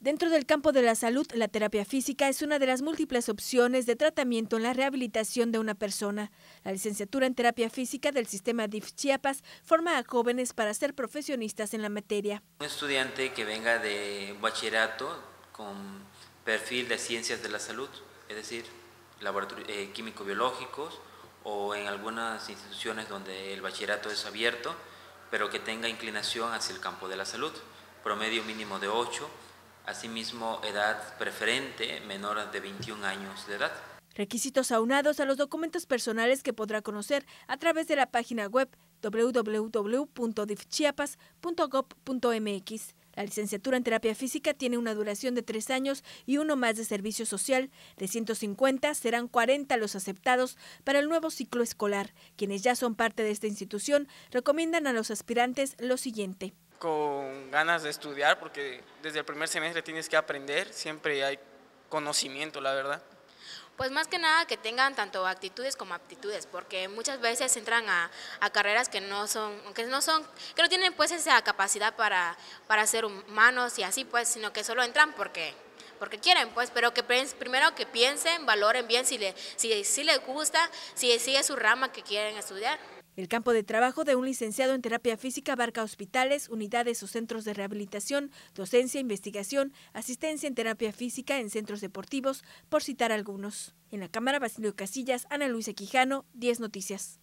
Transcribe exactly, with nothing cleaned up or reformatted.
Dentro del campo de la salud, la terapia física es una de las múltiples opciones de tratamiento en la rehabilitación de una persona. La licenciatura en terapia física del sistema D I F Chiapas forma a jóvenes para ser profesionistas en la materia. Un estudiante que venga de bachillerato con perfil de ciencias de la salud, es decir, laboratorios eh, químico-biológicos o en algunas instituciones donde el bachillerato es abierto, pero que tenga inclinación hacia el campo de la salud, promedio mínimo de ocho. Asimismo, edad preferente menor de veintiún años de edad. Requisitos aunados a los documentos personales que podrá conocer a través de la página web doble u doble u doble u punto dif chiapas punto gob punto m x. La licenciatura en terapia física tiene una duración de tres años y uno más de servicio social. De ciento cincuenta serán cuarenta los aceptados para el nuevo ciclo escolar. Quienes ya son parte de esta institución recomiendan a los aspirantes lo siguiente. Con ganas de estudiar, porque desde el primer semestre tienes que aprender, siempre hay conocimiento, la verdad. Pues más que nada que tengan tanto actitudes como aptitudes, porque muchas veces entran a, a carreras que no son, que no son, que no tienen pues esa capacidad para, para ser humanos y así pues, sino que solo entran porque, porque quieren pues, pero que primero que piensen, valoren bien si, le, si, si les gusta, si sigue su rama que quieren estudiar. El campo de trabajo de un licenciado en terapia física abarca hospitales, unidades o centros de rehabilitación, docencia, investigación, asistencia en terapia física en centros deportivos, por citar algunos. En la cámara, Basilio Casillas, Ana Luisa Quijano, Diez Noticias.